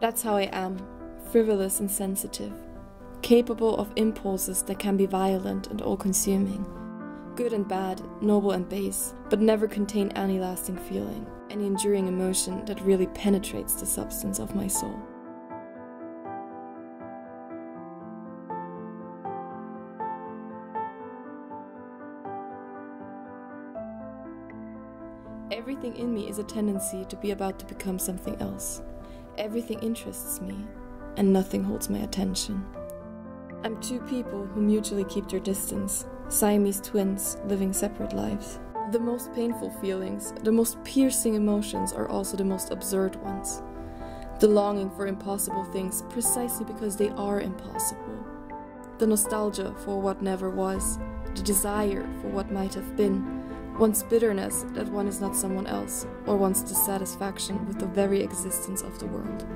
That's how I am, frivolous and sensitive, capable of impulses that can be violent and all-consuming, good and bad, noble and base, but never contain any lasting feeling, any enduring emotion that really penetrates the substance of my soul. Everything in me is a tendency to be about to become something else. Everything interests me, and nothing holds my attention. I'm two people who mutually keep their distance, Siamese twins living separate lives. The most painful feelings, the most piercing emotions are also the most absurd ones. The longing for impossible things precisely because they are impossible. The nostalgia for what never was, the desire for what might have been, one's bitterness that one is not someone else, or one's dissatisfaction with the very existence of the world.